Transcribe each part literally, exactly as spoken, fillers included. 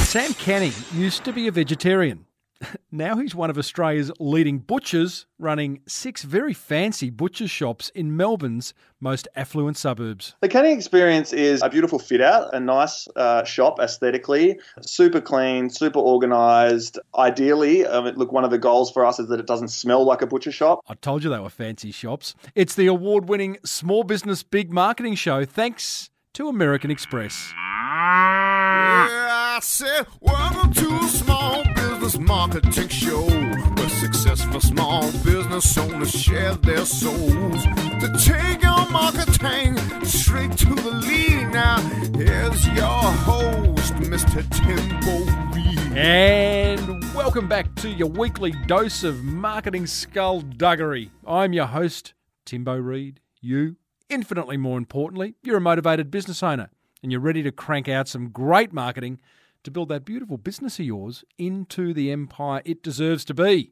Sam Canning used to be a vegetarian. Now he's one of Australia's leading butchers, running six very fancy butcher shops in Melbourne's most affluent suburbs. The Canning Experience is a beautiful fit out, a nice uh, shop aesthetically, super clean, super organised. Ideally, um, look, one of the goals for us is that it doesn't smell like a butcher shop. I told you they were fancy shops. It's the award-winning Small Business Big Marketing show, thanks to American Express. Yeah, I said, welcome to a Small Business Marketing Show, where successful small business owners share their souls to take your marketing straight to the lead. Now, here's your host, Mister Tim Reid. And welcome back to your weekly dose of marketing skullduggery. I'm your host, Timbo Reid. You, infinitely more importantly, you're a motivated business owner, and you're ready to crank out some great marketing to build that beautiful business of yours into the empire it deserves to be.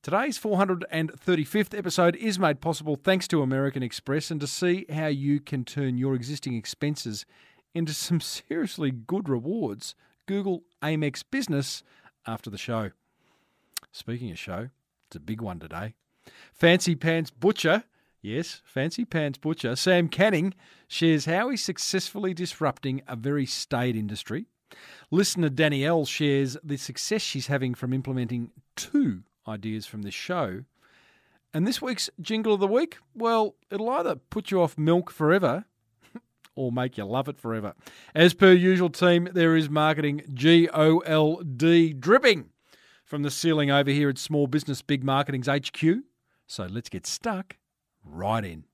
Today's four hundred thirty-fifth episode is made possible thanks to American Express, and to see how you can turn your existing expenses into some seriously good rewards, Google Amex Business after the show. Speaking of show, it's a big one today. Fancy Pants Butcher... Yes, Fancy Pants Butcher Sam Canning shares how he's successfully disrupting a very staid industry. Listener Danielle shares the success she's having from implementing two ideas from this show. And this week's Jingle of the Week, well, it'll either put you off milk forever or make you love it forever. As per usual, team, there is marketing G O L D dripping from the ceiling over here at Small Business Big Marketing's H Q. So let's get stuck right in.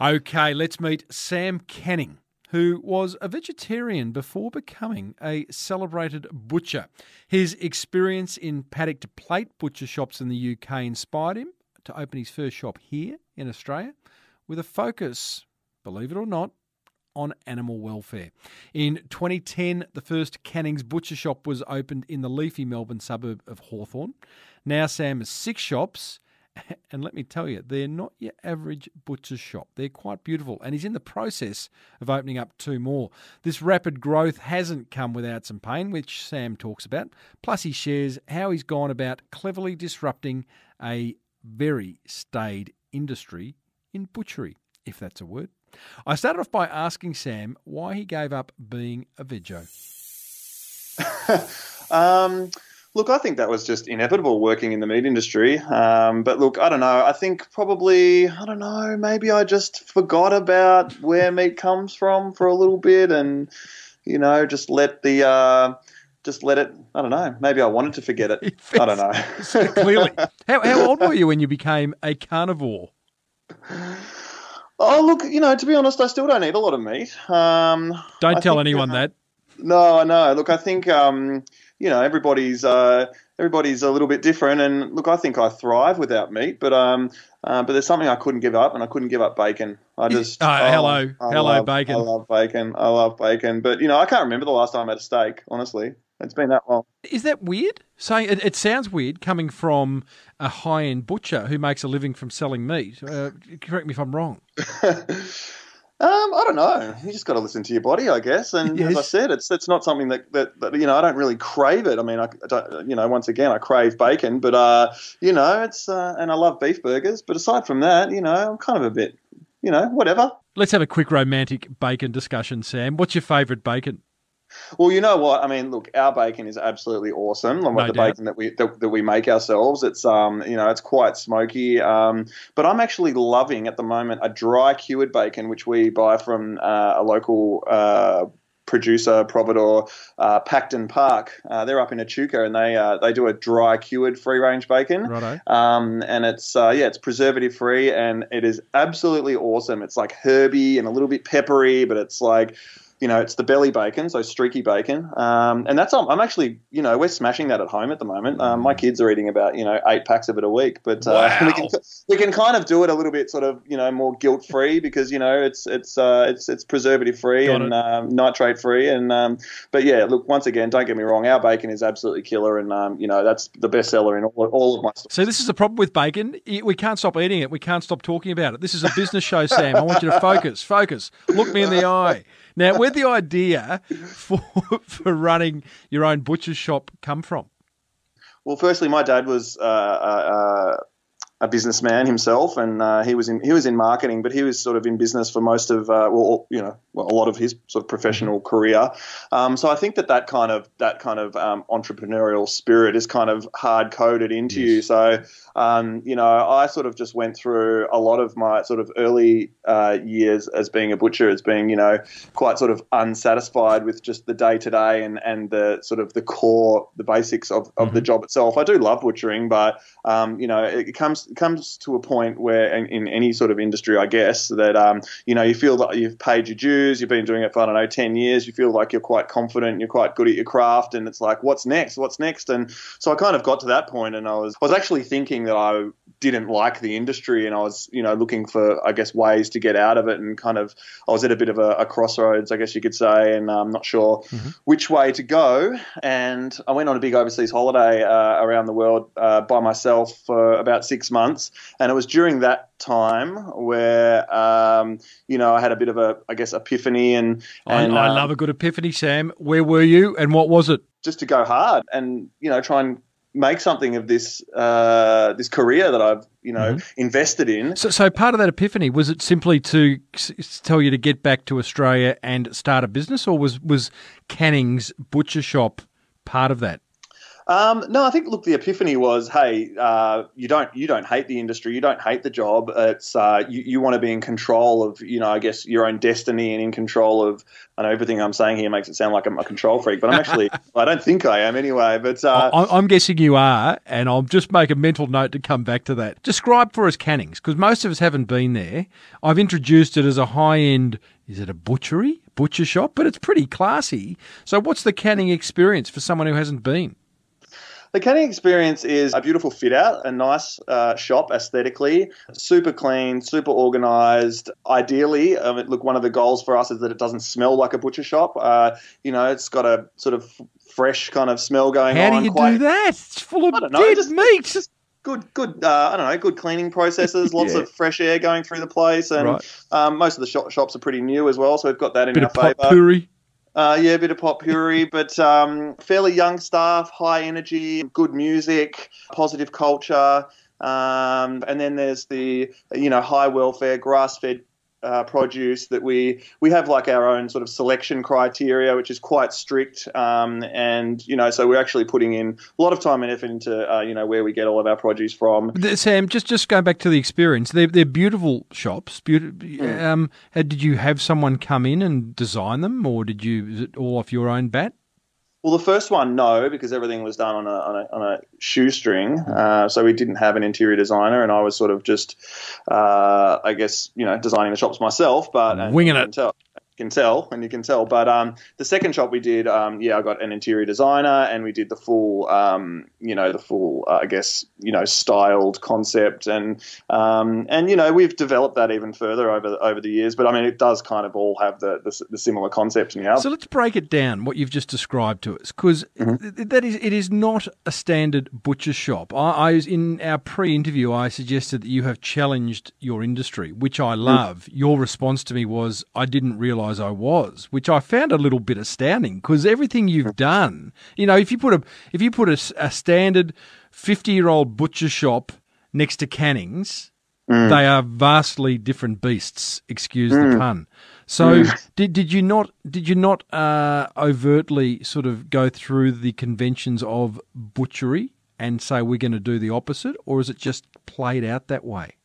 Okay, let's meet Sam Canning, who was a vegetarian before becoming a celebrated butcher. His experience in paddock-to-plate butcher shops in the U K inspired him to open his first shop here in Australia with a focus, believe it or not, on animal welfare. In twenty ten, the first Cannings Butcher Shop was opened in the leafy Melbourne suburb of Hawthorn. Now Sam has six shops, and let me tell you, they're not your average butcher shop. They're quite beautiful, and he's in the process of opening up two more. This rapid growth hasn't come without some pain, which Sam talks about. Plus, he shares how he's gone about cleverly disrupting a very staid industry in butchery, if that's a word. I started off by asking Sam why he gave up being a veggie. um... Look, I think that was just inevitable working in the meat industry. Um, but look, I don't know. I think probably, I don't know, maybe I just forgot about where meat comes from for a little bit, and, you know, just let the, uh, just let it, I don't know. Maybe I wanted to forget it. I don't know. Clearly. How, how old were you when you became a carnivore? Oh, look, you know, to be honest, I still don't eat a lot of meat. Um, don't I tell think, anyone uh, that. No, I know. Look, I think... Um, You know, everybody's uh, everybody's a little bit different, and look, I think I thrive without meat, but um, uh, but there's something I couldn't give up, and I couldn't give up bacon. I just oh, I hello, love, hello, I love, bacon. I love bacon. I love bacon, but you know, I can't remember the last time I had a steak. Honestly, it's been that long. Is that weird? So it, it sounds weird coming from a high-end butcher who makes a living from selling meat. Uh, correct me if I'm wrong. Um, I don't know. You just got to listen to your body, I guess. And yes, as I said, it's that's not something that, that, that you know. I don't really crave it. I mean, I, I don't, you know, once again, I crave bacon, but uh, you know, it's uh, and I love beef burgers. But aside from that, you know, I'm kind of a bit, you know, whatever. Let's have a quick romantic bacon discussion, Sam. What's your favourite bacon? Well, you know what? I mean, look, our bacon is absolutely awesome. Like no the doubt. bacon that we that, that we make ourselves, it's um, you know, it's quite smoky. Um, but I'm actually loving at the moment a dry cured bacon, which we buy from uh, a local uh, producer, Provador, uh, Packton Park. Uh, they're up in Echuca, and they uh, they do a dry cured free range bacon. Righto. Um, and it's uh, yeah, it's preservative free, and it is absolutely awesome. It's like herby and a little bit peppery, but it's like, you know, it's the belly bacon, so streaky bacon. Um, and that's, I'm actually, you know, we're smashing that at home at the moment. Um, my kids are eating about, you know, eight packs of it a week, but uh, wow. we can, we can kind of do it a little bit sort of, you know, more guilt free because, you know, it's, it's, uh, it's, it's preservative free Got and um, nitrate free. And, um, but yeah, look, once again, don't get me wrong. Our bacon is absolutely killer. And, um, you know, that's the best seller in all, all of my stores. So this is the problem with bacon. We can't stop eating it. We can't stop talking about it. This is a business show, Sam. I want you to focus, focus, look me in the eye. Now, where'd the idea for for running your own butcher shop come from? Well, firstly, my dad was uh, uh, a businessman himself, and uh, he was in he was in marketing, but he was sort of in business for most of uh, well, you know, well, a lot of his sort of professional career. Um, so I think that that kind of that kind of um, entrepreneurial spirit is kind of hard coded into yes. you. So um, you know, I sort of just went through a lot of my sort of early uh, years as being a butcher, as being you know quite sort of unsatisfied with just the day to day and and the sort of the core, the basics of of mm-hmm. the job itself. I do love butchering, but um, you know, it comes it comes to a point where in, in any sort of industry, I guess, that, um, you know, you feel that you've paid your dues, you've been doing it for, I don't know, ten years, you feel like you're quite confident, you're quite good at your craft, and it's like, what's next, what's next? And so I kind of got to that point, and I was, I was actually thinking that I didn't like the industry, and I was, you know, looking for, I guess, ways to get out of it, and kind of, I was at a bit of a, a crossroads, I guess you could say, and I'm not sure mm-hmm. which way to go, and I went on a big overseas holiday uh, around the world uh, by myself for about six months, and it was during that time where, um, you know, I had a bit of a, I guess, epiphany. And, and I, I um, love a good epiphany, Sam. Where were you and what was it? Just to go hard and, you know, try and make something of this uh, this career that I've, you know, mm-hmm. invested in. So, so part of that epiphany, was it simply to s- tell you to get back to Australia and start a business, or was, was Cannings Butcher Shop part of that? Um, no, I think, look, the epiphany was, hey, uh, you don't you don't hate the industry, you don't hate the job. It's uh, you, you want to be in control of, you know, I guess your own destiny and in control of. I know everything I'm saying here makes it sound like I'm a control freak, but I'm actually I don't think I am anyway. But uh, I, I'm guessing you are, and I'll just make a mental note to come back to that. Describe for us Cannings, because most of us haven't been there. I've introduced it as a high end. Is it a butchery, butcher shop? But it's pretty classy. So, what's the Canning experience for someone who hasn't been? The Canning experience is a beautiful fit out, a nice uh, shop aesthetically, super clean, super organised. Ideally, I mean, look, one of the goals for us is that it doesn't smell like a butcher shop. Uh, you know, it's got a sort of fresh kind of smell going on. How do you quite, do that? It's full of I don't know, dead just, meat. Just, Good, good. Uh, I don't know. Good cleaning processes. Lots yeah. of fresh air going through the place, and right. um, most of the shop, shops are pretty new as well. So we've got that in Bit our favour. Potpourri. Uh, yeah, a bit of potpourri, but um, fairly young staff, high energy, good music, positive culture, um, and then there's the you know high welfare, grass-fed uh, produce that we we have like our own sort of selection criteria, which is quite strict, um, and you know so we're actually putting in a lot of time and effort into uh, you know where we get all of our produce from. Sam, just just going back to the experience, they're they're beautiful shops. Beautiful. Mm. Um, how, did you have someone come in and design them, or did you is it all off your own bat? Well, the first one, no, because everything was done on a on a, on a shoestring, uh, so we didn't have an interior designer, and I was sort of just, uh, I guess, you know, designing the shops myself. But winging it. Can tell and you can tell but um the second shop we did um yeah I got an interior designer and we did the full um you know the full uh, I guess you know styled concept and um and you know we've developed that even further over over the years, but I mean it does kind of all have the the, the similar concept now. So let's break it down what you've just described to us, because mm-hmm. that is it is not a standard butcher shop. I, I in our pre-interview I suggested that you have challenged your industry, which I love. Mm-hmm. Your response to me was I didn't realise I was, which I found a little bit astounding, because everything you've done, you know, if you put a if you put a, a standard fifty-year-old butcher shop next to Cannings, mm. they are vastly different beasts. Excuse mm. the pun. So, mm. did did you not did you not uh, overtly sort of go through the conventions of butchery and say we're going to do the opposite, or is it just played out that way?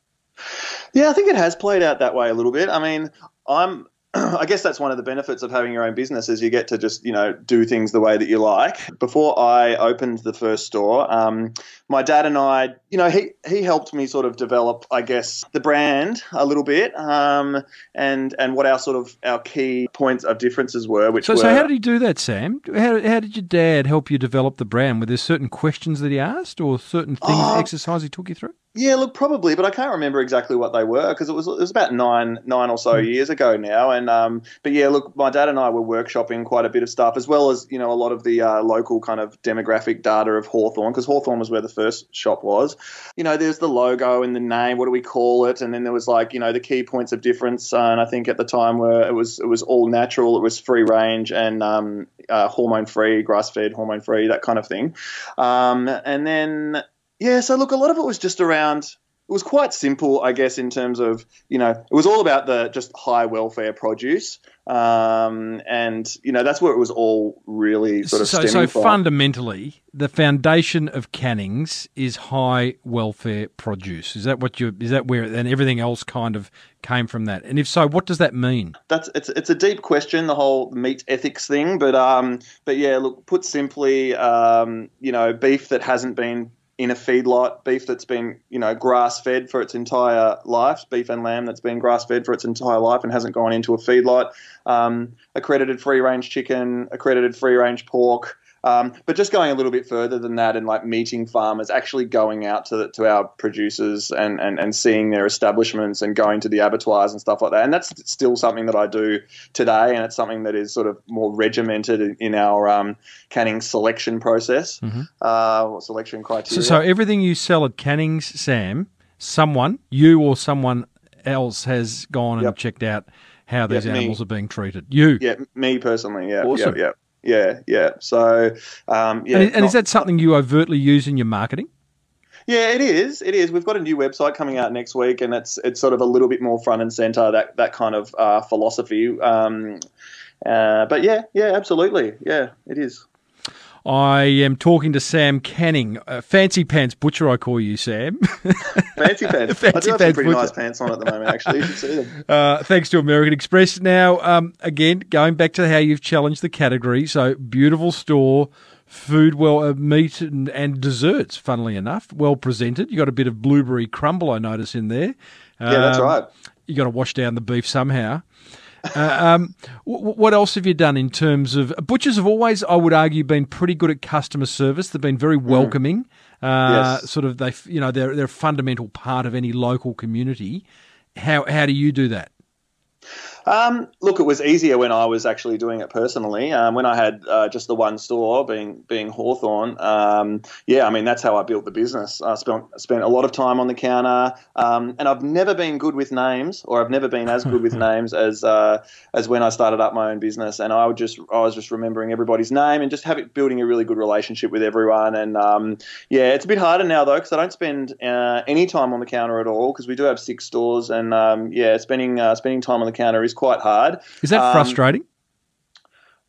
Yeah, I think it has played out that way a little bit. I mean, I'm. I guess that's one of the benefits of having your own business is you get to just, you know, do things the way that you like. Before I opened the first store, um, my dad and I, you know, he, he helped me sort of develop, I guess, the brand a little bit, um, and and what our sort of our key points of differences were. Which so, were, so how did he do that, Sam? How, how did your dad help you develop the brand? Were there certain questions that he asked or certain things, oh, exercise he took you through? Yeah, look, probably, but I can't remember exactly what they were because it was it was about nine nine or so years ago now. And um, but yeah, look, my dad and I were workshopping quite a bit of stuff, as well as, you know, a lot of the uh, local kind of demographic data of Hawthorn, because Hawthorn was where the first shop was. You know, there's the logo and the name. What do we call it? And then there was, like, you know, the key points of difference. Uh, and I think at the time were it was it was all natural, it was free range, and um, uh, hormone free, grass fed, hormone free, that kind of thing. Um, and then. Yeah, so look, a lot of it was just around – it was quite simple, I guess, in terms of, you know, it was all about the just high welfare produce. Um, and, you know, that's where it was all really sort of so, stemming so from. Fundamentally, the foundation of Cannings is high welfare produce. Is that what you – is that where – and everything else kind of came from that? And if so, what does that mean? That's It's it's a deep question, the whole meat ethics thing. But, um, but yeah, look, put simply, um, you know, beef that hasn't been – in a feedlot, beef that's been, you know, grass-fed for its entire life, beef and lamb that's been grass-fed for its entire life and hasn't gone into a feedlot, um, accredited free-range chicken, accredited free-range pork, um, but just going a little bit further than that and, like, meeting farmers, actually going out to to our producers and, and, and seeing their establishments and going to the abattoirs and stuff like that. And that's still something that I do today, and it's something that is sort of more regimented in, in our um, Canning selection process, mm-hmm. uh, or selection criteria. So, so everything you sell at Cannings, Sam, someone, you or someone else has gone and yep. checked out how these yep, animals me. are being treated. You. Yeah, me personally, yeah. Awesome. Yeah, yeah. Yeah, yeah. So, um, yeah. And, and not, is that something you overtly use in your marketing? Yeah, it is. It is. We've got a new website coming out next week, and it's it's sort of a little bit more front and centre, that that kind of uh, philosophy. Um, uh, but yeah, yeah, absolutely. Yeah, it is. I am talking to Sam Canning, uh, Fancy Pants Butcher, I call you, Sam. Fancy Pants. Fancy I do have some pretty butcher. nice pants on at the moment, actually. You should see them. Uh, thanks to American Express. Now, um, again, going back to how you've challenged the category, so beautiful store, food, well, uh, meat and, and desserts, funnily enough, well presented. You got a bit of blueberry crumble, I notice, in there. Um, yeah, that's right. You got to wash down the beef somehow. uh, um, w- what else have you done in terms of – butchers have always, I would argue, been pretty good at customer service. They've been very welcoming. Mm. Uh, yes. Sort of they, you know, they're, they're a fundamental part of any local community. How how do you do that? Um, look, it was easier when I was actually doing it personally. Um, when I had uh, just the one store, being being Hawthorn, um, yeah, I mean, that's how I built the business. I spent, spent a lot of time on the counter, um, and I've never been good with names, or I've never been as good with names as uh, as when I started up my own business. And I would just I was just remembering everybody's name and just have it, building a really good relationship with everyone. And um, yeah, it's a bit harder now though, because I don't spend uh, any time on the counter at all, because we do have six stores, and um, yeah, spending uh, spending time on the counter is quite hard. Is that um, frustrating?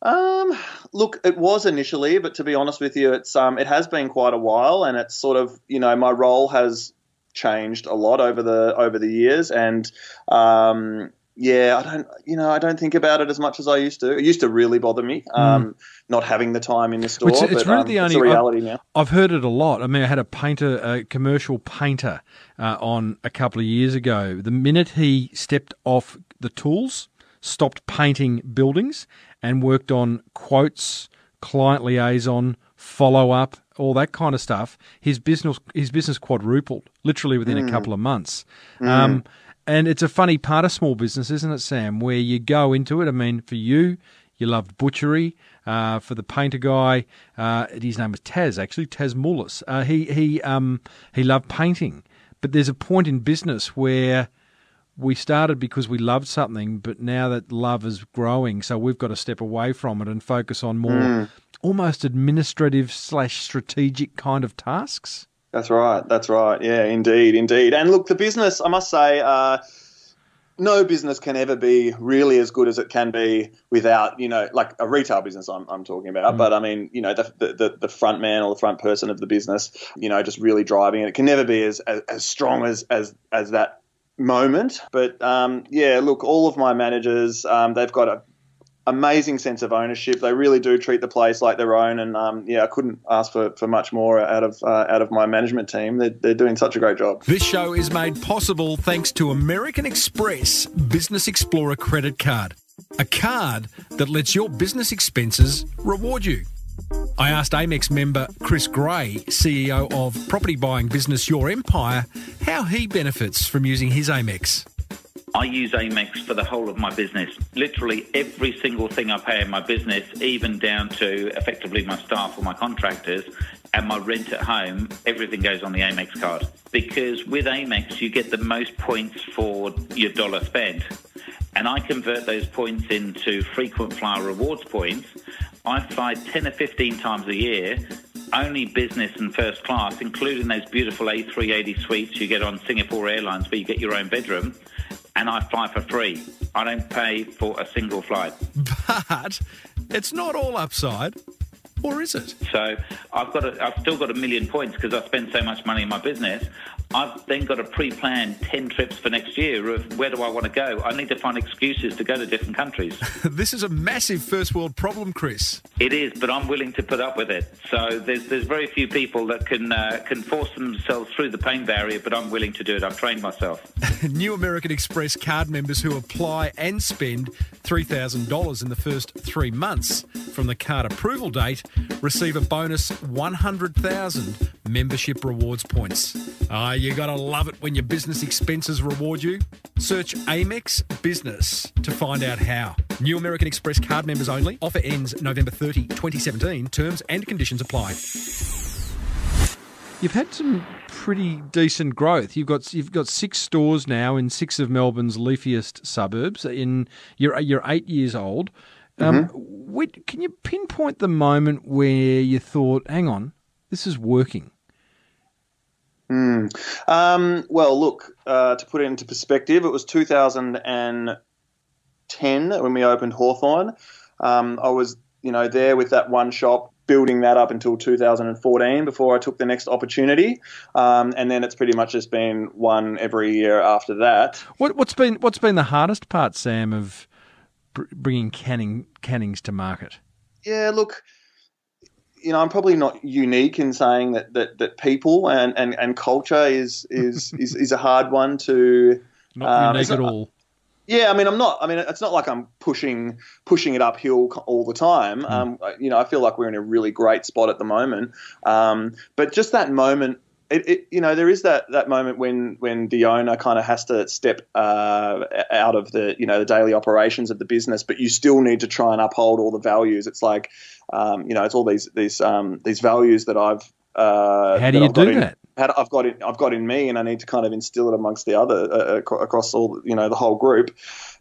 Um, look, it was initially, but to be honest with you, it's um, it has been quite a while, and it's sort of, you know, my role has changed a lot over the over the years, and um, yeah, I don't, you know, I don't think about it as much as I used to. It used to really bother me, um, mm. not having the time in the store. It's, it's but, really um, the only it's a reality I've, now. I've heard it a lot. I mean, I had a painter, a commercial painter, uh, on a couple of years ago. The minute he stepped off the tools, stopped painting buildings, and worked on quotes, client liaison, follow-up, all that kind of stuff, his business his business quadrupled, literally within mm. a couple of months. Mm. Um, and it's a funny part of small business, isn't it, Sam, where you go into it. I mean, for you, you loved butchery. Uh, for the painter guy, uh, his name was Taz, actually, Taz Mullis. Uh, he, he, um, he loved painting. But there's a point in business where we started because we loved something, but now that love is growing, so we've got to step away from it and focus on more mm. almost administrative slash strategic kind of tasks. That's right. That's right. Yeah, indeed, indeed. And look, the business, I must say, uh, no business can ever be really as good as it can be without, you know, like a retail business I'm, I'm talking about. Mm. But, I mean, you know, the, the the front man or the front person of the business, you know, just really driving it. It can never be as, as, as strong as, as, as that moment. But, um, yeah, look, all of my managers, um, they've got a amazing sense of ownership. They really do treat the place like their own, and um, yeah, I couldn't ask for, for much more out of uh, out of my management team. They're, they're doing such a great job. This show is made possible thanks to American Express Business Explorer Credit Card, a card that lets your business expenses reward you. I asked Amex member Chris Gray, C E O of property buying business Your Empire, how he benefits from using his Amex. I use Amex for the whole of my business. Literally every single thing I pay in my business, even down to effectively my staff or my contractors and my rent at home, everything goes on the Amex card. Because with Amex, you get the most points for your dollar spent. And I convert those points into frequent flyer rewards points. I fly ten or fifteen times a year, only business and first class, including those beautiful A three eighty suites you get on Singapore Airlines where you get your own bedroom. And I fly for free. I don't pay for a single flight. But it's not all upside, or is it? So I've got a, I've still got a million points because I spend so much money in my business. I've then got to pre-plan ten trips for next year of where do I want to go. I need to find excuses to go to different countries. This is a massive first world problem, Chris. It is, but I'm willing to put up with it. So there's there's very few people that can uh, can force themselves through the pain barrier, but I'm willing to do it. I've trained myself. New American Express card members who apply and spend three thousand dollars in the first three months from the card approval date receive a bonus one hundred thousand membership rewards points. Ah, uh, you gotta love it when your business expenses reward you. Search Amex Business to find out how. New American Express card members only. Offer ends November thirtieth, twenty seventeen. Terms and conditions apply. You've had some pretty decent growth. You've got you've got six stores now in six of Melbourne's leafiest suburbs. In you're you're eight years old. Um, mm-hmm. When, can you pinpoint the moment where you thought, "Hang on, this is working"? Mm. Um, well, look, uh, to put it into perspective, it was two thousand ten when we opened Hawthorn. Um, I was, you know, there with that one shop, building that up until two thousand fourteen before I took the next opportunity, um, and then it's pretty much just been one every year after that. What, what's been what's been the hardest part, Sam, of br- bringing canning cannings to market? Yeah, look. You know, I'm probably not unique in saying that that, that people and, and, and culture is is, is is a hard one to not um, unique at all. Yeah, I mean, I'm not. I mean, it's not like I'm pushing pushing it uphill all the time. Mm. Um, you know, I feel like we're in a really great spot at the moment. Um, but just that moment, it, it, you know, there is that that moment when when the owner kind of has to step uh, out of the you know the daily operations of the business, but you still need to try and uphold all the values. It's like Um, you know, it's all these these um, these values that I've uh, how do you I've do in, that? How, I've got it. I've got in me, and I need to kind of instill it amongst the other uh, across all you know the whole group.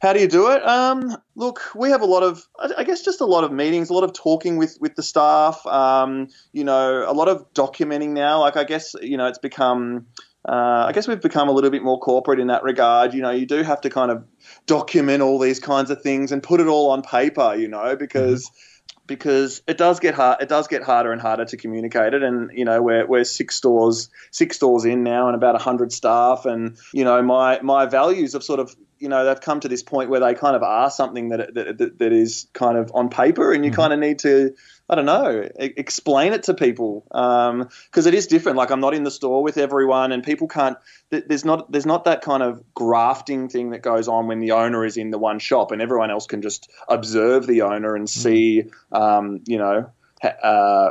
How do you do it? Um, look, we have a lot of, I guess, just a lot of meetings, a lot of talking with with the staff. Um, you know, a lot of documenting now. Like I guess you know, it's become. Uh, I guess we've become a little bit more corporate in that regard. You know, you do have to kind of document all these kinds of things and put it all on paper. You know, because. Mm-hmm. Because it does get hard, it does get harder and harder to communicate it, and you know we're we're six stores six stores in now, and about a hundred staff, and you know my my values have sort of you know they've come to this point where they kind of are something that that that, that is kind of on paper, and you mm-hmm. kind of need to I don't know e- explain it to people because um, it is different. Like I'm not in the store with everyone, and people can't. Th- there's not there's not that kind of grafting thing that goes on when the owner is in the one shop, and everyone else can just observe the owner and mm-hmm. see. Um, you know, uh,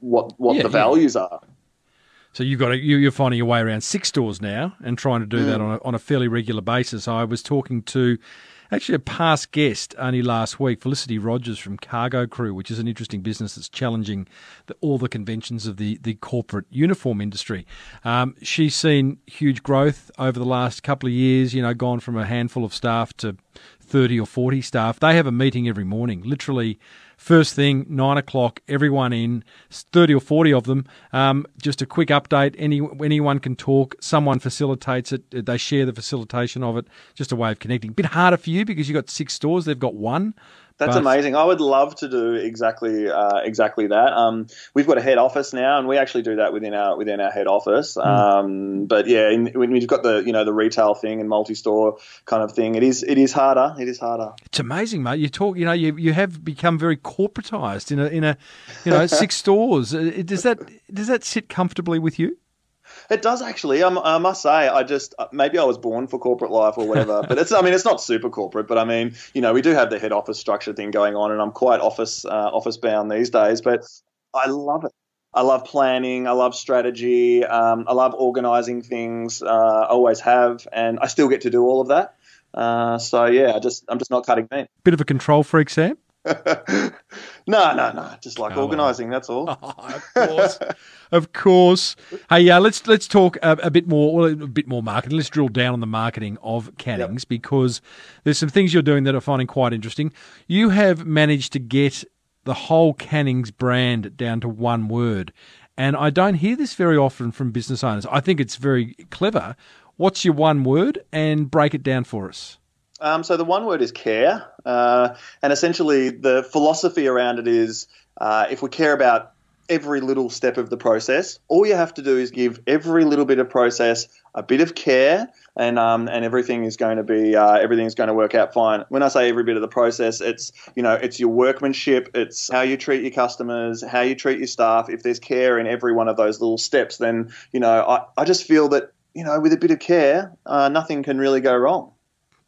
what what yeah, the values yeah. are. So you've got to, you, you're finding your way around six stores now and trying to do mm. that on a, on a fairly regular basis. I was talking to actually a past guest only last week, Felicity Rogers from Cargo Crew, which is an interesting business that's challenging the, all the conventions of the, the corporate uniform industry. Um, she's seen huge growth over the last couple of years, you know, gone from a handful of staff to thirty or forty staff. They have a meeting every morning, literally first thing, nine o'clock, everyone in, thirty or forty of them. Um, just a quick update, any anyone can talk, someone facilitates it, they share the facilitation of it, just a way of connecting. A bit harder for you because you've got six stores, they've got one, That's but, amazing. I would love to do exactly uh, exactly that. Um, we've got a head office now, and we actually do that within our within our head office. Mm. Um, but yeah, in, when you've got the you know the retail thing and multi-store kind of thing, it is it is harder. It is harder. It's amazing, mate. You talk, you know, you, you have become very corporatized in a in a you know six stores. Does that does that sit comfortably with you? It does actually. I'm, I must say, I just maybe I was born for corporate life or whatever. But it's, I mean, it's not super corporate. But I mean, you know, we do have the head office structure thing going on, and I'm quite office uh, office bound these days. But I love it. I love planning. I love strategy. Um, I love organising things. Uh, I always have, and I still get to do all of that. Uh, so yeah, I just I'm just not cutting meat. Bit of a control freak, Sam. no, no, no. Just like oh, organising, that's all. Oh, of course, of course. Hey, yeah. Uh, let's let's talk a, a bit more, well, a bit more marketing. Let's drill down on the marketing of Cannings yep. because there's some things you're doing that I'm finding quite interesting. You have managed to get the whole Cannings brand down to one word, and I don't hear this very often from business owners. I think it's very clever. What's your one word, and break it down for us? Um, so the one word is care, uh, and essentially the philosophy around it is uh, if we care about every little step of the process, all you have to do is give every little bit of process a bit of care, and um, and everything is going to be uh, everything is going to work out fine. When I say every bit of the process, it's you know it's your workmanship, it's how you treat your customers, how you treat your staff. If there's care in every one of those little steps, then you know I, I just feel that you know with a bit of care, uh, nothing can really go wrong.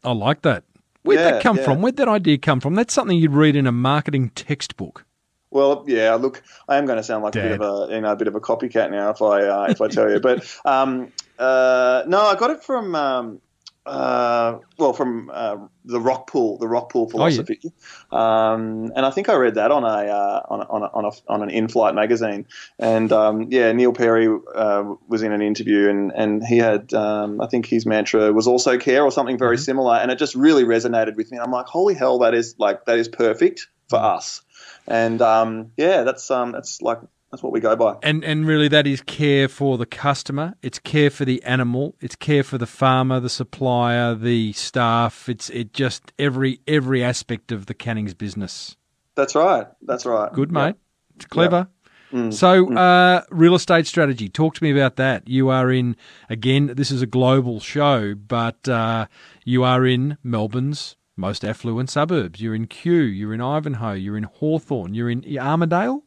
I like that. Where'd yeah, that come yeah. from? Where'd that idea come from? That's something you'd read in a marketing textbook. Well, yeah. Look, I am going to sound like Dad. a bit of a you know a bit of a copycat now if I uh, if I tell you, but um, uh, no, I got it from. Um, Uh, well, from uh, the Rockpool, the Rockpool philosophy, oh, yeah. um, and I think I read that on a uh, on a, on a, on, a, on an in-flight magazine, and um, yeah, Neil Perry uh, was in an interview, and and he had um, I think his mantra was also care or something very mm-hmm. similar, and it just really resonated with me. And I'm like, holy hell, that is like that is perfect for us, and um, yeah, that's um, that's like. That's what we go by. And and really that is care for the customer. It's care for the animal. It's care for the farmer, the supplier, the staff. It's it just every every aspect of the Cannings business. That's right. That's right. Good, mate. Yep. It's clever. Yep. Mm. So mm. Uh, real estate strategy. Talk to me about that. You are in, again, this is a global show, but uh, you are in Melbourne's most affluent suburbs. You're in Kew. You're in Ivanhoe. You're in Hawthorn. You're in Armadale.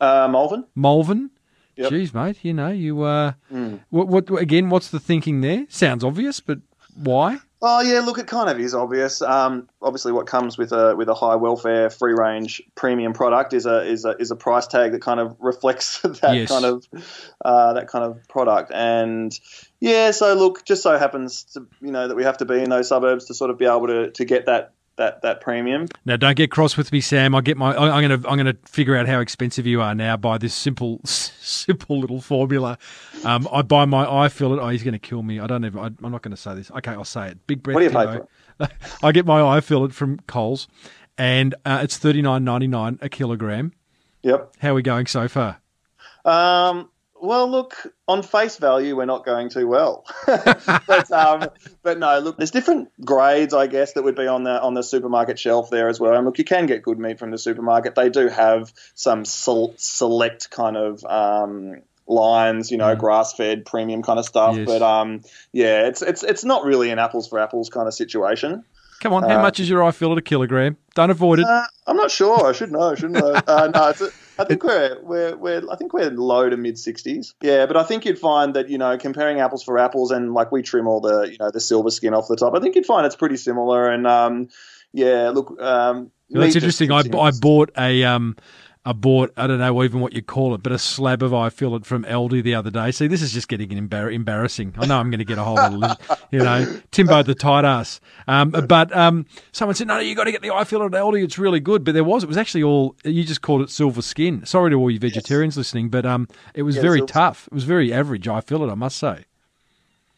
Uh, Mulvan. Mulvan. Yep. Jeez, mate, you know, you, uh, mm. what, what, again, what's the thinking there? Sounds obvious, but why? Oh, yeah, look, it kind of is obvious. Um, obviously what comes with a, with a high welfare, free range premium product is a, is a, is a price tag that kind of reflects that yes. kind of, uh, that kind of product. And yeah, so look, just so happens to, you know, that we have to be in those suburbs to sort of be able to, to get that, That that premium. Now, don't get cross with me, Sam. I get my. I'm going to. I'm going to figure out how expensive you are now by this simple, simple little formula. Um, I buy my. I feel it. Oh, he's going to kill me. I don't even. I, I'm not going to say this. Okay, I'll say it. Big breath. What do you pay for? I get my. I feel it from Coles, and uh, it's thirty-nine ninety-nine a kilogram. Yep. How are we going so far? Um. Well, look, on face value, we're not going too well. but, um, but no, look, there's different grades, I guess, that would be on the on the supermarket shelf there as well. And look, you can get good meat from the supermarket. They do have some sol- select kind of um, lines, you know, mm. grass-fed, premium kind of stuff. Yes. But um, yeah, it's it's it's not really an apples for apples kind of situation. Come on, how uh, much is your eye fillet a kilogram? Don't avoid it. Uh, I'm not sure. I should know, shouldn't I? Uh, no, it's a, I think we're we're we're I think we're low to mid sixties. Yeah, but I think you'd find that you know comparing apples for apples and like we trim all the you know the silver skin off the top. I think you'd find it's pretty similar. And um, yeah, look, um, well, that's interesting. I I bought a um. I bought, I don't know even what you call it, but a slab of eye fillet from Aldi the other day. See, this is just getting embar- embarrassing. I know I'm going to get a whole lot of, you know, Timbo the tight ass. Um, but um, someone said, no, no, you got to get the eye fillet at Aldi. It's really good. But there was, it was actually all, you just called it silver skin. Sorry to all you vegetarians yes. listening, but um, it was yeah, very tough. It was very average eye fillet, I must say.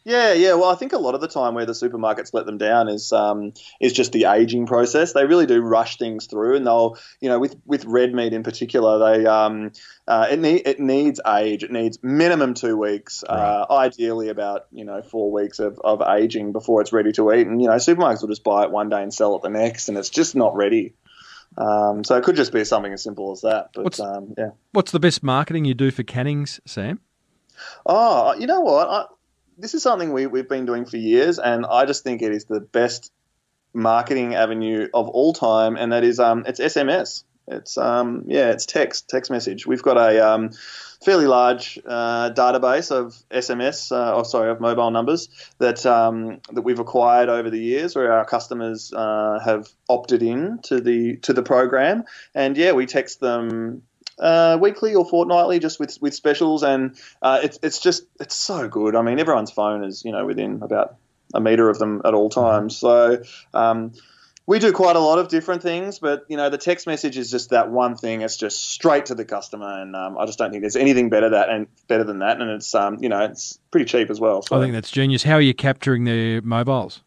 Yeah, yeah. Well, I think a lot of the time where the supermarkets let them down is um, is just the aging process. They really do rush things through, and they'll, you know, with, with red meat in particular, they um, uh, it need, it needs age. It needs minimum two weeks, right. uh, ideally about you know four weeks of, of aging before it's ready to eat. And you know, supermarkets will just buy it one day and sell it the next, and it's just not ready. Um, so it could just be something as simple as that. But what's, um, yeah. What's the best marketing you do for Cannings, Sam? Oh, you know what? I, this is something we, we've been doing for years, and I just think it is the best marketing avenue of all time, and that is um, it's S M S. It's um, yeah, it's text text message. We've got a um, fairly large uh, database of S M S, uh, or sorry, of mobile numbers that um, that we've acquired over the years, where our customers uh, have opted in to the to the program, and yeah, we text them uh, weekly or fortnightly, just with with specials, and uh, it's it's just it's so good. I mean, everyone's phone is you know within about a meter of them at all times, so. Um, We do quite a lot of different things, but, you know, the text message is just that one thing. It's just straight to the customer, and um, I just don't think there's anything better that and better than that, and it's, um, you know, it's pretty cheap as well. So. I think that's genius. How are you capturing their mobiles?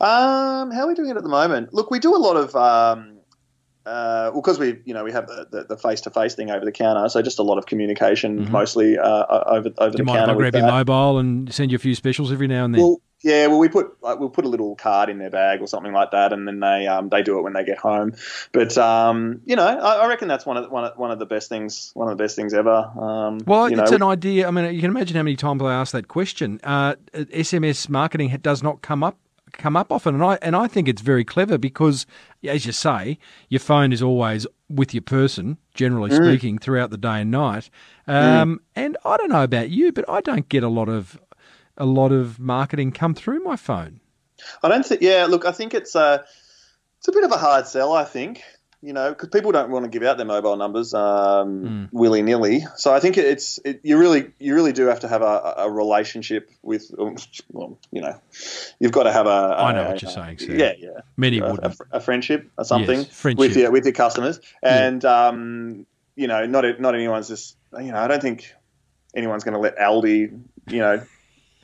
Um, how are we doing it at the moment? Look, we do a lot of um, – Uh, well, because we, you know, we have the, the, the face-to-face thing over the counter, so just a lot of communication, mm-hmm. mostly uh, over over Do the counter. Do you mind if I grab your mobile and send you a few specials every now and then? Well, yeah, well, we put like, we'll put a little card in their bag or something like that, and then they um, they do it when they get home. But um, you know, I, I reckon that's one of one of, one of the best things, one of the best things ever. Um, well, you know, it's an idea. I mean, you can imagine how many times I ask that question. Uh, S M S marketing does not come up. come up often, and I and I think it's very clever because, as you say, your phone is always with your person, generally mm. speaking, throughout the day and night. Um, mm. And I don't know about you, but I don't get a lot of a lot of marketing come through my phone. I don't think. Yeah, look, I think it's a it's a bit of a hard sell. I think. You know, because people don't want to give out their mobile numbers um, mm. willy nilly. So I think it's it, you really you really do have to have a, a relationship with. Well, you know, you've got to have a. a I know what you're a, saying. Sam. Yeah, yeah. Many would a, a friendship or something yes, friendship. with your with your customers, and yeah. um, you know, not not anyone's just. You know, I don't think anyone's going to let Aldi. You know.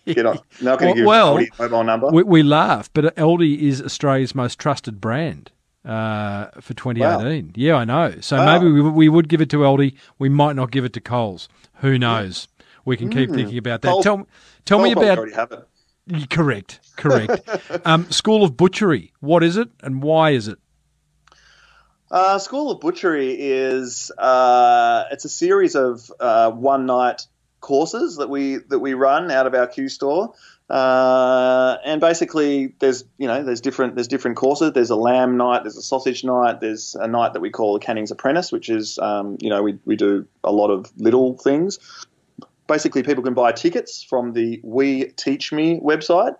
Get on. Not going to well, give well, Aldi mobile number. We, we laugh, but Aldi is Australia's most trusted brand. Uh, for twenty eighteen. Wow. Yeah, I know. So wow. maybe we, we would give it to Aldi. We might not give it to Coles. Who knows? Yeah. We can mm. keep thinking about that. Coles, tell tell Coles me about... already have it. Correct, correct. um, School of Butchery. What is it and why is it? Uh, School of Butchery is... Uh, it's a series of uh, one-night courses that we that we run out of our Q store. Uh, and basically there's, you know, there's different, there's different courses. There's a lamb night, there's a sausage night, there's a night that we call a Canning's Apprentice, which is, um, you know, we, we do a lot of little things. Basically people can buy tickets from the WeTeachMe website.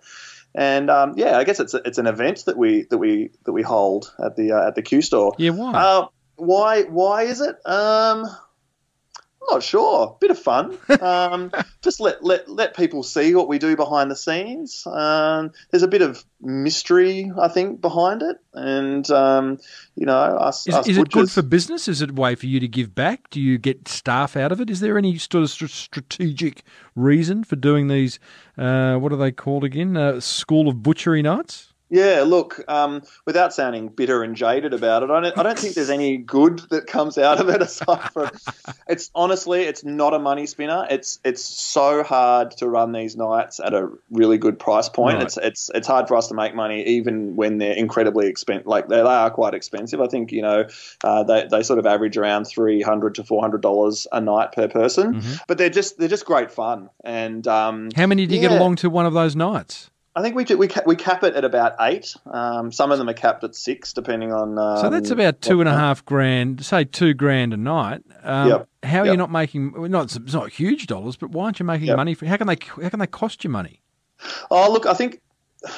And, um, yeah, I guess it's, a, it's an event that we, that we, that we hold at the, uh, at the Q store. Yeah. Why? Uh, why, why is it? Um, I'm not sure. Bit of fun. Um, just let, let let people see what we do behind the scenes. Um, there's a bit of mystery, I think, behind it. And, um, you know, us Is, us is it good for business? Is it a way for you to give back? Do you get staff out of it? Is there any sort of st- strategic reason for doing these, uh, what are they called again, uh, School of Butchery Nights? Yeah, look, um, without sounding bitter and jaded about it, I don't, I don't think there's any good that comes out of it aside from – it's honestly, it's not a money spinner. It's it's so hard to run these nights at a really good price point. Right. It's it's it's hard for us to make money even when they're incredibly expensive. Like they, they are quite expensive. I think, you know, uh, they, they sort of average around three hundred dollars to four hundred dollars a night per person. Mm-hmm. But they're just they're just great fun. And um, how many do you yeah. get along to one of those nights? I think we we we cap it at about eight. Um, some of them are capped at six, depending on. Um, so that's about two and a half grand, say two grand a night. Um, yep. How are yep. you not making? Not it's not huge dollars, but why aren't you making yep. money? For, how can they how can they cost you money? Oh look, I think.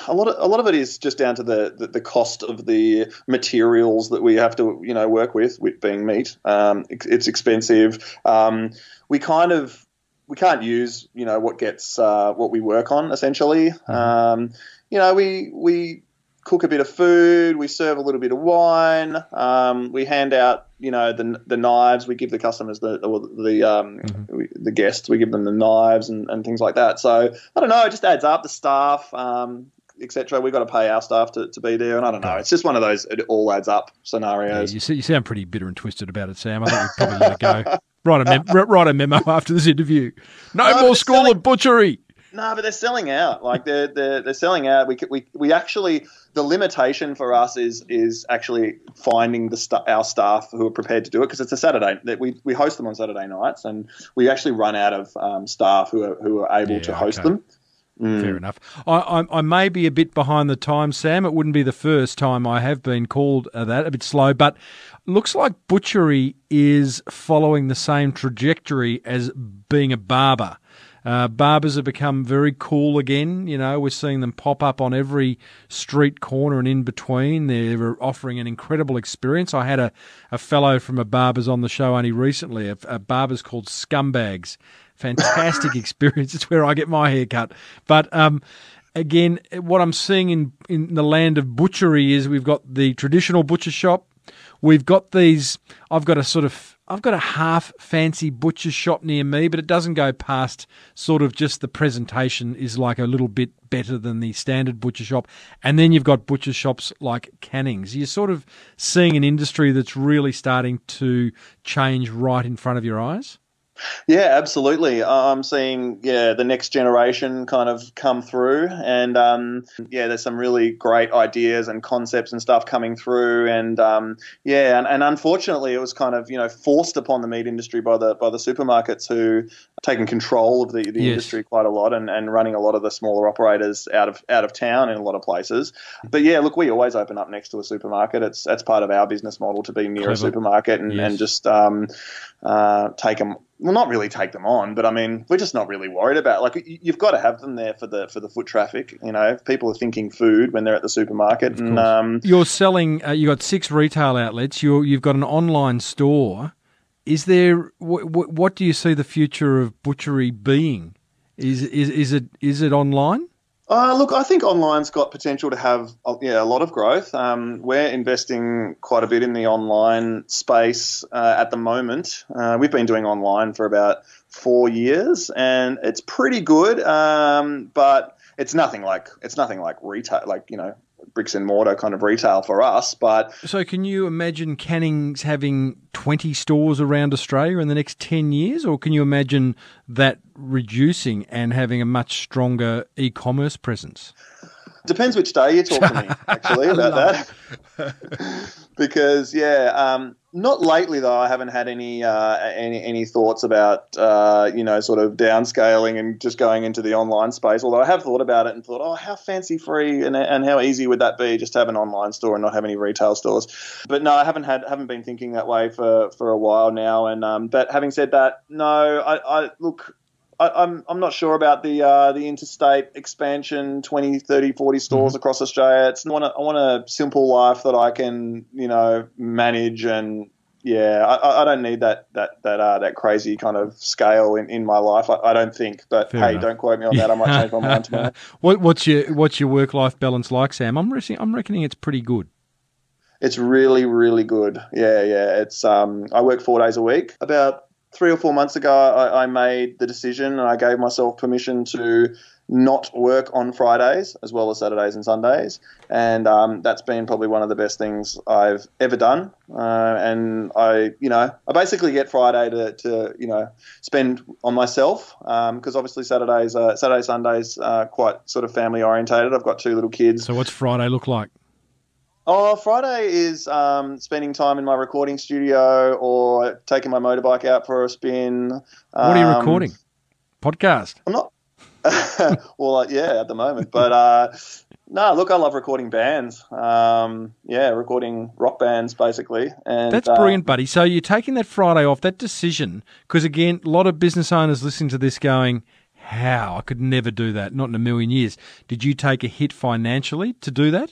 A lot of a lot of it is just down to the, the, the cost of the materials that we have to you know work with, with being meat. Um, it, it's expensive. Um, we kind of. We can't use, you know, what gets uh, what we work on essentially. Um, you know, we we cook a bit of food, we serve a little bit of wine, um, we hand out, you know, the the knives. We give the customers the the, the um mm-hmm. we, the guests. We give them the knives and, and things like that. So I don't know. It just adds up. The staff, um, et cetera. We've got to pay our staff to, to be there, and I don't know. It's just one of those it all adds up scenarios. Yeah, you, you sound pretty bitter and twisted about it, Sam. I think we probably let it go. Write a, mem- write a memo after this interview. No, no more School selling- of Butchery. No, but they're selling out. Like they're they're, they're selling out. We we we actually the limitation for us is is actually finding the st- our staff who are prepared to do it, because it's a Saturday that we we host them on Saturday nights, and we actually run out of um, staff who are who are able yeah, to host okay. them. Mm. Fair enough. I, I I may be a bit behind the times, Sam. It wouldn't be the first time I have been called uh, that, a bit slow, but looks like butchery is following the same trajectory as being a barber. Uh, barbers have become very cool again. You know, we're seeing them pop up on every street corner and in between. They're offering an incredible experience. I had a, a fellow from a barber's on the show only recently, a, a barber's called Scumbags. Fantastic experience. It's where I get my hair cut. But um, again, what I'm seeing in, in the land of butchery is we've got the traditional butcher shop. We've got these, I've got a sort of, I've got a half fancy butcher shop near me, but it doesn't go past sort of just the presentation is like a little bit better than the standard butcher shop. And then you've got butcher shops like Cannings. You're sort of seeing an industry that's really starting to change right in front of your eyes. Yeah, absolutely. I'm seeing yeah the next generation kind of come through, and um, yeah, there's some really great ideas and concepts and stuff coming through, and um, yeah, and, and unfortunately, it was kind of you know forced upon the meat industry by the by the supermarkets who are taking control of the, the yes. industry quite a lot, and, and running a lot of the smaller operators out of out of town in a lot of places. But yeah, look, we always open up next to a supermarket. It's that's part of our business model to be near Clever. a supermarket and, yes. and just um, uh, take them. Well, not really take them on, but I mean, we're just not really worried about. Like, you've got to have them there for the for the foot traffic. You know, people are thinking food when they're at the supermarket. And um, you're selling. Uh, you got six retail outlets. You you've got an online store. Is there wh- wh- what do you see the future of butchery being? Is is is it is it online? Uh, look, I think online's got potential to have yeah, a lot of growth. Um, we're investing quite a bit in the online space uh, at the moment. Uh, we've been doing online for about four years, and it's pretty good. Um, but it's nothing like it's nothing like retail, like you know, bricks and mortar kind of retail for us. But so, can you imagine Cannings having twenty stores around Australia in the next ten years, or can you imagine that reducing and having a much stronger e-commerce presence? Depends which day you talk to me, actually, about that. Because, yeah, um, not lately, though, I haven't had any uh, any, any thoughts about, uh, you know, sort of downscaling and just going into the online space, although I have thought about it and thought, oh, how fancy-free and and how easy would that be just to have an online store and not have any retail stores. But, no, I haven't had haven't been thinking that way for, for a while now. And um, but having said that, no, I, I look – I, I'm I'm not sure about the uh, the interstate expansion, twenty, thirty, forty stores mm-hmm. across Australia. It's I want a, I want a simple life that I can you know manage, and yeah, I, I don't need that that that uh, that crazy kind of scale in, in my life. I, I don't think, but Fair hey, enough. Don't quote me on that. I might change my mind tomorrow. What, what's your what's your work life balance like, Sam? I'm re- I'm reckoning it's pretty good. It's really really good. Yeah yeah. It's um I work four days a week. About Three or four months ago, I, I made the decision and I gave myself permission to not work on Fridays as well as Saturdays and Sundays, and um, that's been probably one of the best things I've ever done. Uh, and I, you know, I basically get Friday to, to you know, spend on myself because um, obviously Saturdays, uh, Saturday, Sundays are quite sort of family orientated. I've got two little kids. So what's Friday look like? Oh, Friday is um, spending time in my recording studio or taking my motorbike out for a spin. What um, are you recording? Podcast? I'm not. Well, uh, yeah, at the moment. But uh, no, look, I love recording bands. Um, yeah, recording rock bands, basically. And that's brilliant, um, buddy. So you're taking that Friday off, that decision, because, again, a lot of business owners listening to this going, how? I could never do that, not in a million years. Did you take a hit financially to do that?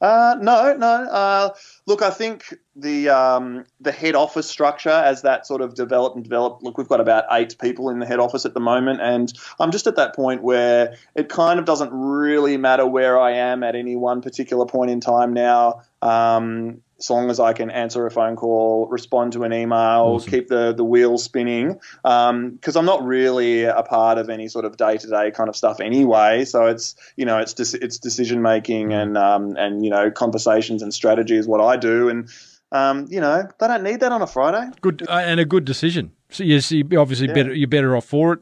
Uh, no, no. Uh, look, I think the um, the head office structure as that sort of developed and developed, look, we've got about eight people in the head office at the moment, and I'm just at that point where it kind of doesn't really matter where I am at any one particular point in time now. Um So long as I can answer a phone call, respond to an email, awesome. keep the, the wheels spinning, um, because I'm not really a part of any sort of day to day kind of stuff anyway. So it's you know it's de- it's decision making and um, and you know conversations and strategy is what I do, and um, you know they don't need that on a Friday. Good uh, and a good decision. So you see, obviously yeah. better you're better off for it.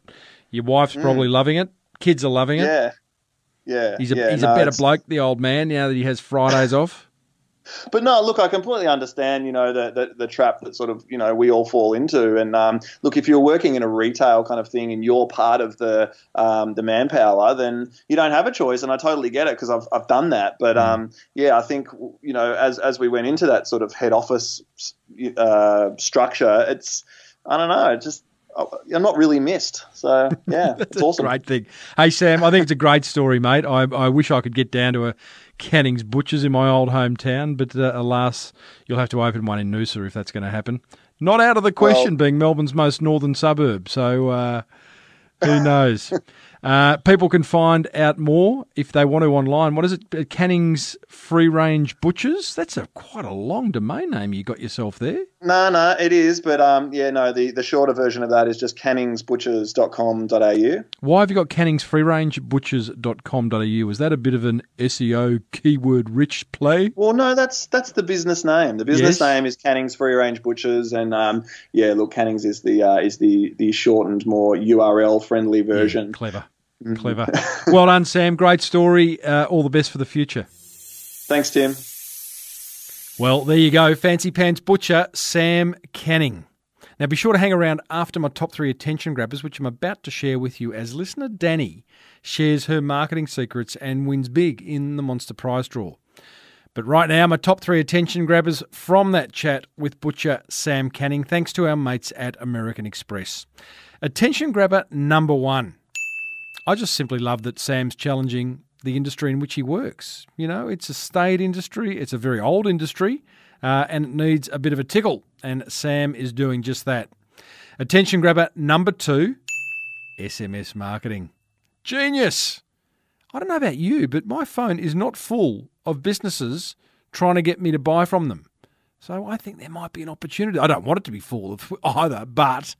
Your wife's mm. probably loving it. Kids are loving it. Yeah, yeah. He's a, yeah, he's no, a better it's... bloke, the old man, now that he has Fridays off. But no, look, I completely understand, you know, the, the the trap that sort of, you know, we all fall into. And um, look, if you're working in a retail kind of thing and you're part of the um, the manpower, then you don't have a choice. And I totally get it because I've I've done that. But um, yeah, I think, you know, as as we went into that sort of head office uh, structure, it's I don't know, it just. I'm not really missed. So, yeah, it's a awesome. Great thing. Hey, Sam, I think it's a great story, mate. I, I wish I could get down to a Cannings Butchers in my old hometown, but uh, alas, you'll have to open one in Noosa if that's going to happen. Not out of the question, well, being Melbourne's most northern suburb. So, uh, who knows? uh, people can find out more if they want to online. What is it? Cannings Free Range Butchers? That's a quite a long domain name you got yourself there. No, no, it is, but um, yeah, no, the, the shorter version of that is just cannings butchers dot com dot a u. Why have you got cannings free range butchers dot com dot a u? Was that a bit of an S E O keyword-rich play? Well, no, that's that's the business name. The business yes. name is Cannings Free Range Butchers, and um, yeah, look, Cannings is the uh, is the the shortened, more U R L-friendly version. Yeah, clever, mm-hmm. clever. Well done, Sam. Great story. Uh, all the best for the future. Thanks, Tim. Well, there you go. Fancy Pants Butcher, Sam Canning. Now, be sure to hang around after my top three attention grabbers, which I'm about to share with you as listener Danny shares her marketing secrets and wins big in the Monster Prize Draw. But right now, my top three attention grabbers from that chat with Butcher Sam Canning, thanks to our mates at American Express. Attention grabber number one. I just simply love that Sam's challenging the industry in which he works. You know, it's a staid industry. It's a very old industry, uh, and it needs a bit of a tickle, and Sam is doing just that. Attention grabber number two, S M S marketing. Genius! I don't know about you, but my phone is not full of businesses trying to get me to buy from them. So I think there might be an opportunity. I don't want it to be full of either, but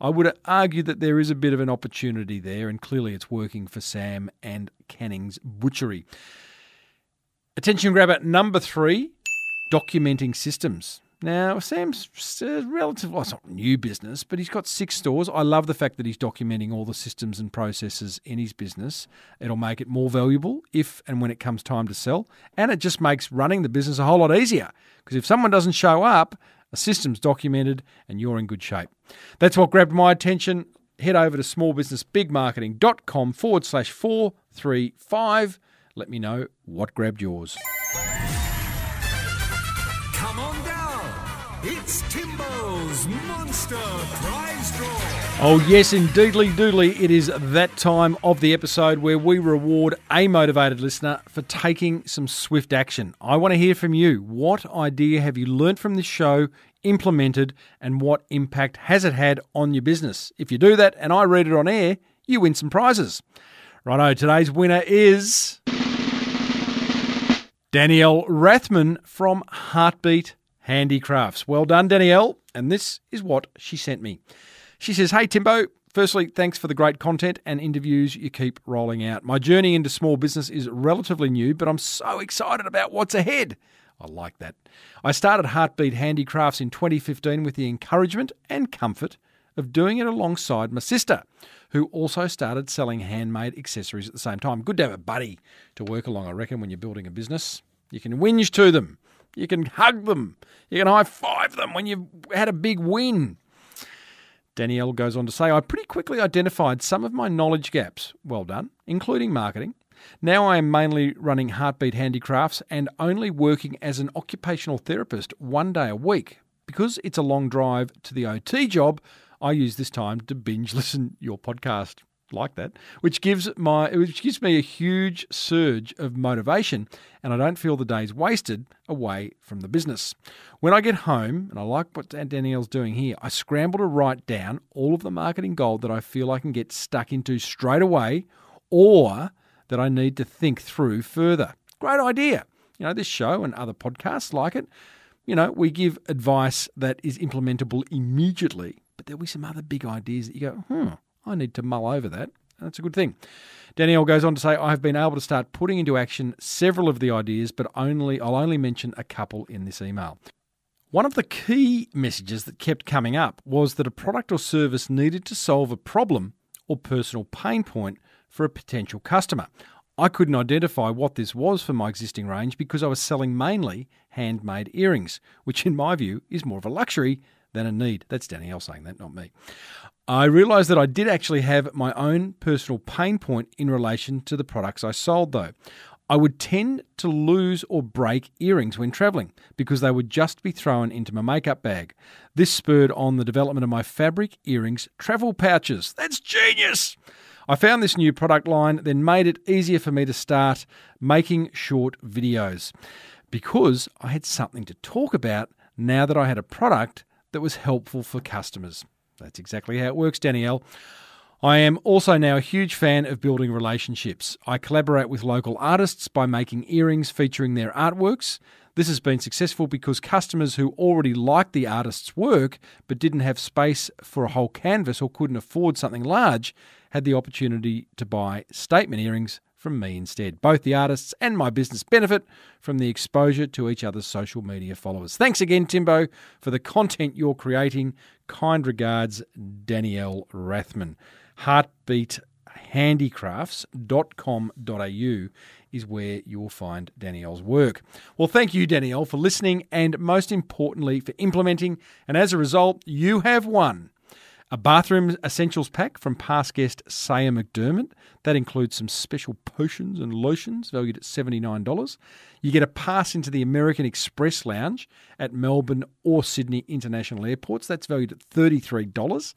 I would argue that there is a bit of an opportunity there, and clearly it's working for Sam and Canning's Butchery. Attention grabber number three, documenting systems. Now, Sam's relative, well, it's not new business, but he's got six stores. I love the fact that he's documenting all the systems and processes in his business. It'll make it more valuable if and when it comes time to sell, and it just makes running the business a whole lot easier, because if someone doesn't show up, a system's documented and you're in good shape. That's what grabbed my attention. Head over to small business big marketing dot com forward slash four three five. Let me know what grabbed yours. Come on down. It's Timbo's Monster Prize Draw. Oh, yes, indeedly doodly. It is that time of the episode where we reward a motivated listener for taking some swift action. I want to hear from you. What idea have you learnt from this show, implemented, and what impact has it had on your business? If you do that and I read it on air, you win some prizes. Righto, today's winner is Danielle Rathman from Heartbeat Handicrafts. Well done, Danielle. And this is what she sent me. She says, hey, Timbo, firstly, thanks for the great content and interviews you keep rolling out. My journey into small business is relatively new, but I'm so excited about what's ahead. I like that. I started Heartbeat Handicrafts in twenty fifteen with the encouragement and comfort of doing it alongside my sister, who also started selling handmade accessories at the same time. Good to have a buddy to work along, I reckon, when you're building a business. You can whinge to them. You can hug them. You can high-five them when you've had a big win. Danielle goes on to say, I pretty quickly identified some of my knowledge gaps, well done, including marketing. Now I am mainly running Heartbeat Handicrafts and only working as an occupational therapist one day a week. Because it's a long drive to the O T job, I use this time to binge listen your podcast, like that, which gives my which gives me a huge surge of motivation, and I don't feel the day's wasted away from the business. When I get home, and I like what Danielle's doing here, I scramble to write down all of the marketing gold that I feel I can get stuck into straight away or that I need to think through further. Great idea. You know, this show and other podcasts like it, you know, we give advice that is implementable immediately, but there'll be some other big ideas that you go, hmm, I need to mull over that. That's a good thing. Danielle goes on to say, I have been able to start putting into action several of the ideas, but only I'll only mention a couple in this email. One of the key messages that kept coming up was that a product or service needed to solve a problem or personal pain point for a potential customer. I couldn't identify what this was for my existing range because I was selling mainly handmade earrings, which in my view is more of a luxury than a need. That's Danielle saying that, not me. I realised that I did actually have my own personal pain point in relation to the products I sold though. I would tend to lose or break earrings when travelling because they would just be thrown into my makeup bag. This spurred on the development of my fabric earrings travel pouches. That's genius! I found this new product line, then made it easier for me to start making short videos because I had something to talk about now that I had a product that was helpful for customers. That's exactly how it works, Danielle. I am also now a huge fan of building relationships. I collaborate with local artists by making earrings featuring their artworks. This has been successful because customers who already liked the artist's work but didn't have space for a whole canvas or couldn't afford something large had the opportunity to buy statement earrings from me instead. Both the artists and my business benefit from the exposure to each other's social media followers. Thanks again, Timbo, for the content you're creating. Kind regards, Danielle Rathman. heartbeat handicrafts dot com dot a u is where you will find Danielle's work. Well, thank you, Danielle, for listening and most importantly for implementing. And as a result, you have won a bathroom essentials pack from past guest Sia McDermott. That includes some special potions and lotions valued at seventy-nine dollars. You get a pass into the American Express Lounge at Melbourne or Sydney International Airports. That's valued at thirty-three dollars.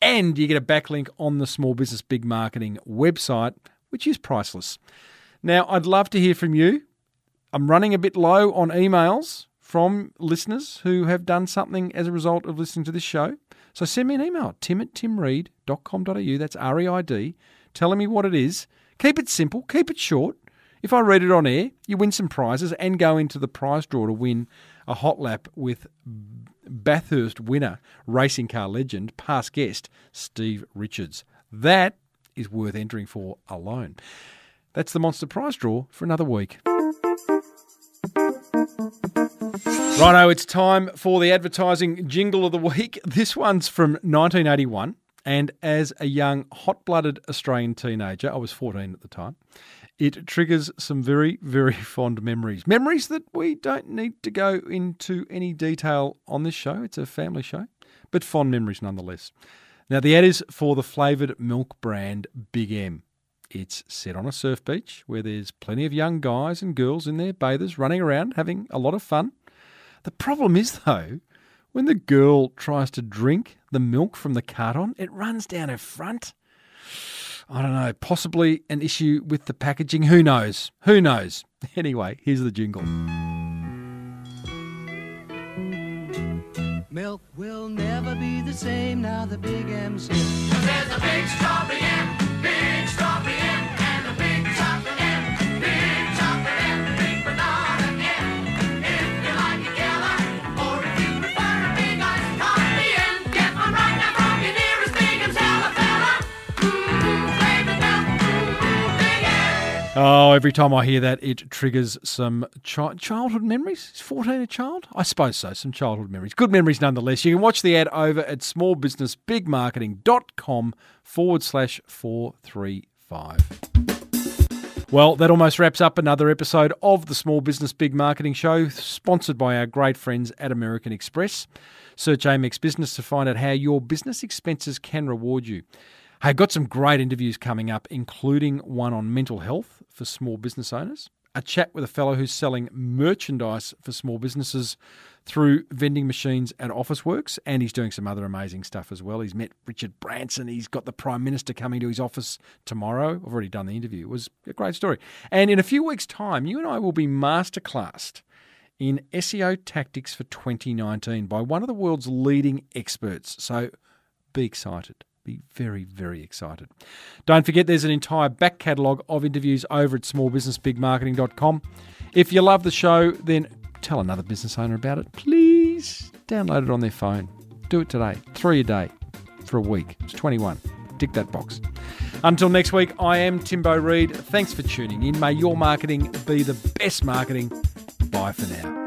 And you get a backlink on the Small Business Big Marketing website, which is priceless. Now, I'd love to hear from you. I'm running a bit low on emails from listeners who have done something as a result of listening to this show. So send me an email, tim at tim reid dot com dot a u, that's R E I D, telling me what it is. Keep it simple, keep it short. If I read it on air, you win some prizes and go into the prize draw to win a hot lap with Bathurst winner, racing car legend, past guest, Steve Richards. That is worth entering for alone. That's the Monster Prize Draw for another week. Righto, it's time for the advertising jingle of the week. This one's from nineteen eighty-one, and as a young, hot-blooded Australian teenager, I was fourteen at the time, it triggers some very, very fond memories. Memories that we don't need to go into any detail on this show. It's a family show, but fond memories nonetheless. Now, the ad is for the flavoured milk brand Big M. It's set on a surf beach where there's plenty of young guys and girls in their bathers running around having a lot of fun. The problem is, though, when the girl tries to drink the milk from the carton, it runs down her front. I don't know, possibly an issue with the packaging. Who knows? Who knows? Anyway, here's the jingle. Milk will never be the same now the Big M's here. There's a big strawberry M, big strawberry M, and a big chocolate M, big chocolate M, big banana M. If you like a yellow, or if you prefer a big iced coffee M, get one right now from your nearest Big M's, Alabama. Mm-hmm. Oh, every time I hear that, it triggers some chi- childhood memories. Is fourteen a child? I suppose so, some childhood memories. Good memories nonetheless. You can watch the ad over at smallbusinessbigmarketing.com forward slash 435. Well, that almost wraps up another episode of the Small Business Big Marketing Show, sponsored by our great friends at American Express. Search A M E X Business to find out how your business expenses can reward you. Hey, got some great interviews coming up, including one on mental health for small business owners, a chat with a fellow who's selling merchandise for small businesses through vending machines at Officeworks, and he's doing some other amazing stuff as well. He's met Richard Branson. He's got the Prime Minister coming to his office tomorrow. I've already done the interview. It was a great story. And in a few weeks' time, you and I will be masterclassed in S E O tactics for twenty nineteen by one of the world's leading experts. So be excited. Be very, very excited. Don't forget there's an entire back catalogue of interviews over at small business big marketing dot com. If you love the show, then tell another business owner about it. Please download it on their phone. Do it today. Three a day for a week. It's twenty-one. Tick that box. Until next week, I am Timbo Reid. Thanks for tuning in. May your marketing be the best marketing. Bye for now.